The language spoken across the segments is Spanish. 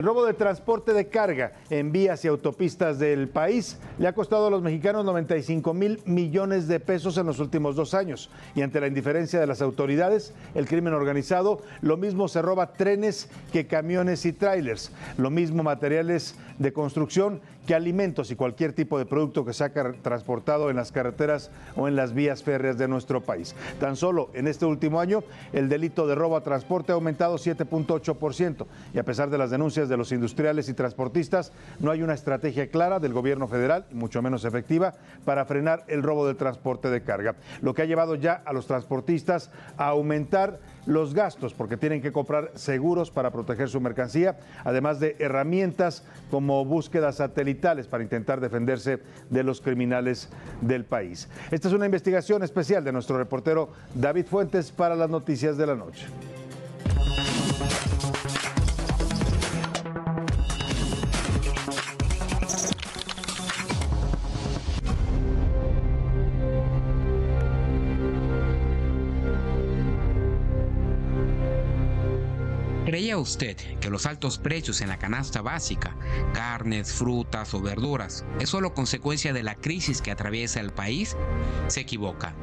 El robo de transporte de carga en vías y autopistas del país le ha costado a los mexicanos 95,000 millones de pesos en los últimos 2 años. Y ante la indiferencia de las autoridades, el crimen organizado lo mismo se roba trenes que camiones y trailers, lo mismo materiales de construcción que alimentos y cualquier tipo de producto que sea transportado en las carreteras o en las vías férreas de nuestro país. Tan solo en este último año, el delito de robo a transporte ha aumentado 7.8%, y a pesar de las denuncias de los industriales y transportistas, no hay una estrategia clara del gobierno federal, y mucho menos efectiva, para frenar el robo del transporte de carga, lo que ha llevado ya a los transportistas a aumentar los gastos porque tienen que comprar seguros para proteger su mercancía, además de herramientas como búsquedas satelitales para intentar defenderse de los criminales del país. Esta es una investigación especial de nuestro reportero David Fuentes para las noticias de la noche. ¿Creía usted que los altos precios en la canasta básica, carnes, frutas o verduras, es solo consecuencia de la crisis que atraviesa el país? Se equivoca.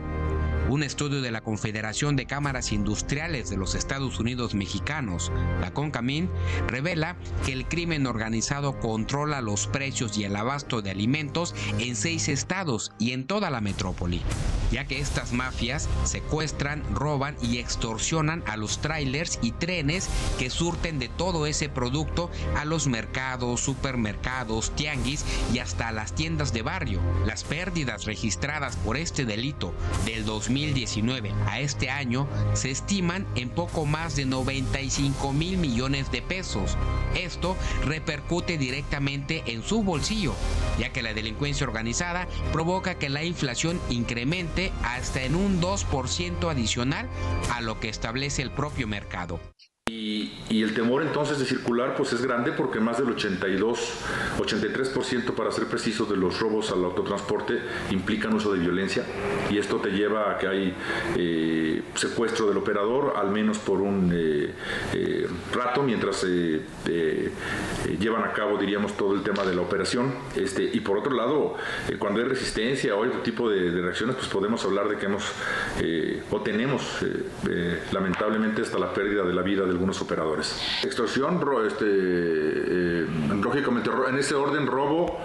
Un estudio de la Confederación de Cámaras Industriales de los Estados Unidos Mexicanos, la CONCAMIN, revela que el crimen organizado controla los precios y el abasto de alimentos en 6 estados y en toda la metrópoli, ya que estas mafias secuestran, roban y extorsionan a los trailers y trenes que surten de todo ese producto a los mercados, supermercados, tianguis y hasta a las tiendas de barrio. Las pérdidas registradas por este delito del 2019 a este año se estiman en poco más de 95,000 millones de pesos. Esto repercute directamente en su bolsillo, ya que la delincuencia organizada provoca que la inflación incremente hasta en un 2% adicional a lo que establece el propio mercado. Y el temor entonces de circular pues es grande, porque más del 83% para ser precisos de los robos al autotransporte implican uso de violencia, y esto te lleva a que hay secuestro del operador al menos por un rato mientras llevan a cabo, diríamos, todo el tema de la operación. Y por otro lado, cuando hay resistencia o otro tipo de reacciones, pues podemos hablar de que hemos lamentablemente hasta la pérdida de la vida de algunos operadores. Extorsión, lógicamente en ese orden: robo,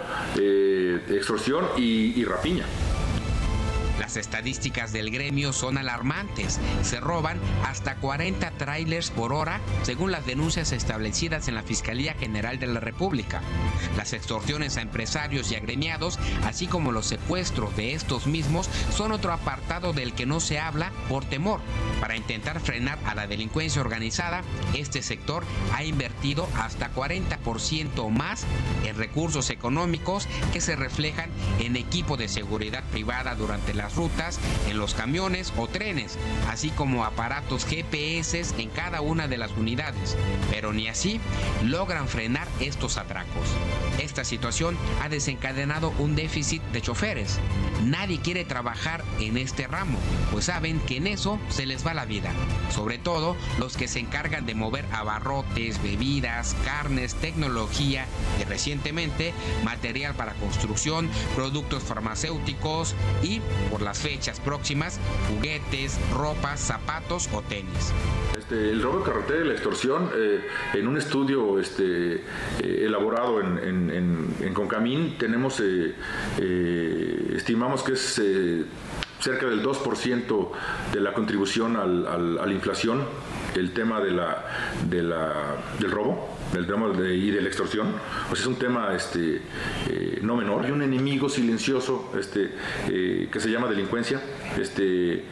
extorsión y rapiña. Las estadísticas del gremio son alarmantes. Se roban hasta 40 trailers por hora, según las denuncias establecidas en la Fiscalía General de la República. Las extorsiones a empresarios y agremiados, así como los secuestros de estos mismos, son otro apartado del que no se habla por temor. Para intentar frenar a la delincuencia organizada, este sector ha invertido hasta 40% más en recursos económicos que se reflejan en equipo de seguridad privada durante las rutas, en los camiones o trenes, así como aparatos GPS en cada una de las unidades, pero ni así logran frenar estos atracos. Esta situación ha desencadenado un déficit de choferes. Nadie quiere trabajar en este ramo, pues saben que en eso se les va la vida, sobre todo los que se encargan de mover abarrotes, bebidas, carnes, tecnología y recientemente material para construcción, productos farmacéuticos y, por las fechas próximas, juguetes, ropa, zapatos o tenis. El robo de carretera y la extorsión, en un estudio elaborado en CONCAMIN, tenemos, estimamos que es cerca del 2% de la contribución a la inflación, el tema del robo, el tema de la extorsión. Pues es un tema no menor. Hay un enemigo silencioso que se llama delincuencia, que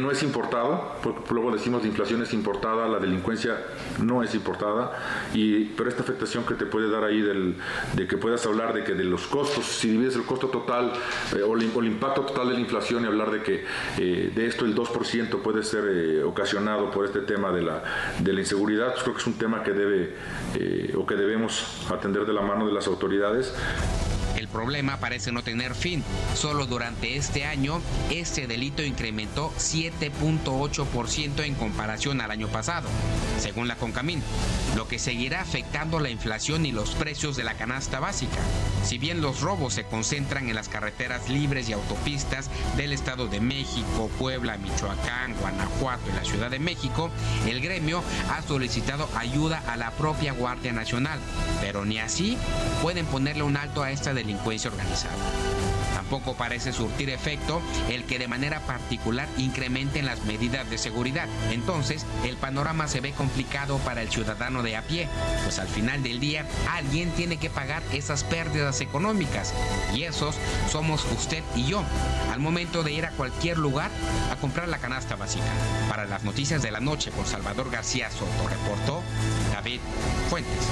no es importado, porque luego decimos la inflación es importada, la delincuencia no es importada, pero esta afectación que te puede dar ahí de que puedas hablar de que de los costos, si divides el costo total o el impacto total de la inflación y hablar de que de esto el 2% puede ser ocasionado por este tema de la inseguridad, pues creo que es un tema que debe o que debemos atender de la mano de las autoridades. problema parece no tener fin. Solo durante este año, este delito incrementó 7.8% en comparación al año pasado, según la CONCAMIN, lo que seguirá afectando la inflación y los precios de la canasta básica. Si bien los robos se concentran en las carreteras libres y autopistas del Estado de México, Puebla, Michoacán, Guanajuato y la Ciudad de México, el gremio ha solicitado ayuda a la propia Guardia Nacional, pero ni así pueden ponerle un alto a esta delincuencia organizada. Tampoco parece surtir efecto el que de manera particular incrementen las medidas de seguridad. Entonces, el panorama se ve complicado para el ciudadano de a pie, pues al final del día alguien tiene que pagar esas pérdidas económicas, y esos somos usted y yo, al momento de ir a cualquier lugar a comprar la canasta básica. Para las noticias de la noche con Salvador García Soto, reportó David Fuentes.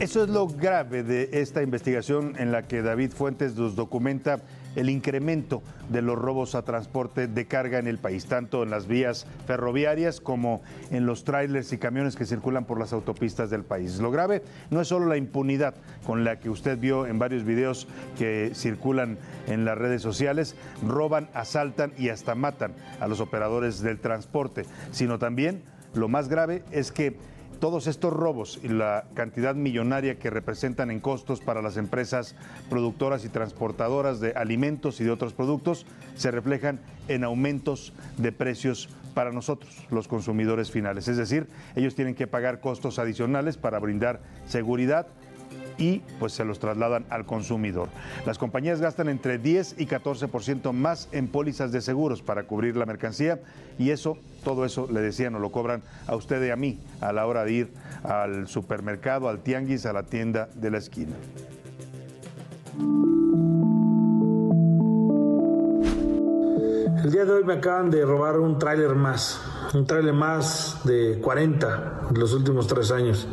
Eso es lo grave de esta investigación en la que David Fuentes nos documenta el incremento de los robos a transporte de carga en el país, tanto en las vías ferroviarias como en los tráilers y camiones que circulan por las autopistas del país. Lo grave no es solo la impunidad con la que usted vio en varios videos que circulan en las redes sociales, roban, asaltan y hasta matan a los operadores del transporte, sino también lo más grave es que todos estos robos y la cantidad millonaria que representan en costos para las empresas productoras y transportadoras de alimentos y de otros productos se reflejan en aumentos de precios para nosotros, los consumidores finales. Es decir, ellos tienen que pagar costos adicionales para brindar seguridad y pues se los trasladan al consumidor. Las compañías gastan entre 10 y 14% más en pólizas de seguros para cubrir la mercancía y eso, todo eso, le decía, nos lo cobran a usted y a mí a la hora de ir al supermercado, al tianguis, a la tienda de la esquina. El día de hoy me acaban de robar un tráiler más, de 40 en los últimos 3 años.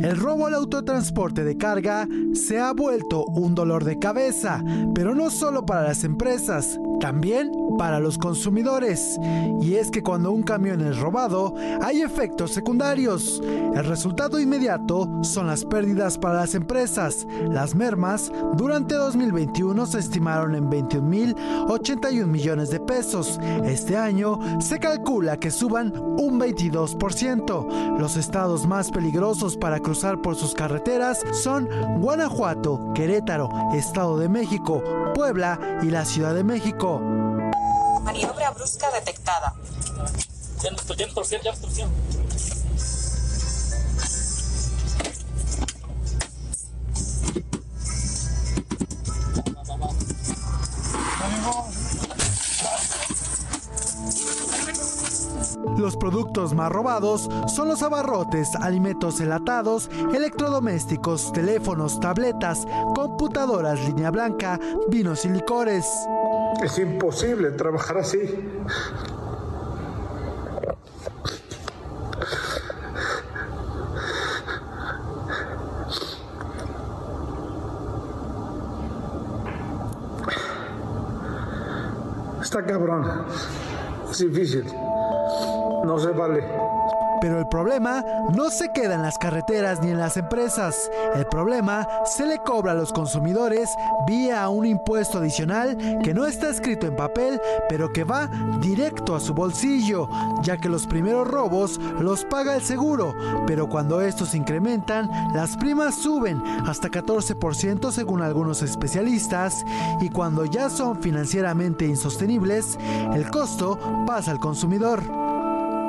El robo al autotransporte de carga se ha vuelto un dolor de cabeza, pero no solo para las empresas, también para los consumidores. Y es que cuando un camión es robado, hay efectos secundarios. El resultado inmediato son las pérdidas para las empresas. Las mermas durante 2021 se estimaron en 21.081 millones de pesos. Este año se calcula que suban un 22%. Los estados más peligrosos para cruzar por sus carreteras son Guanajuato, Querétaro, Estado de México, Puebla y la Ciudad de México. Maniobra brusca detectada. 100%, ya estoy 100%. Los productos más robados son los abarrotes, alimentos enlatados, electrodomésticos, teléfonos, tabletas, computadoras, línea blanca, vinos y licores. Es imposible trabajar así. Está cabrón. Es difícil. No se vale. Pero el problema no se queda en las carreteras ni en las empresas. El problema se le cobra a los consumidores vía un impuesto adicional que no está escrito en papel, pero que va directo a su bolsillo, ya que los primeros robos los paga el seguro, pero cuando estos incrementan, las primas suben hasta 14% según algunos especialistas, y cuando ya son financieramente insostenibles, el costo pasa al consumidor.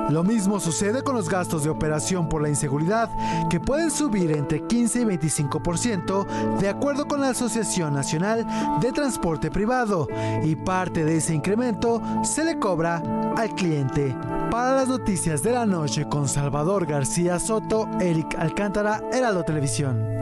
Lo mismo sucede con los gastos de operación por la inseguridad, que pueden subir entre 15 y 25% de acuerdo con la Asociación Nacional de Transporte Privado, y parte de ese incremento se le cobra al cliente. Para las noticias de la noche con Salvador García Soto, Eric Alcántara, Heraldo Televisión.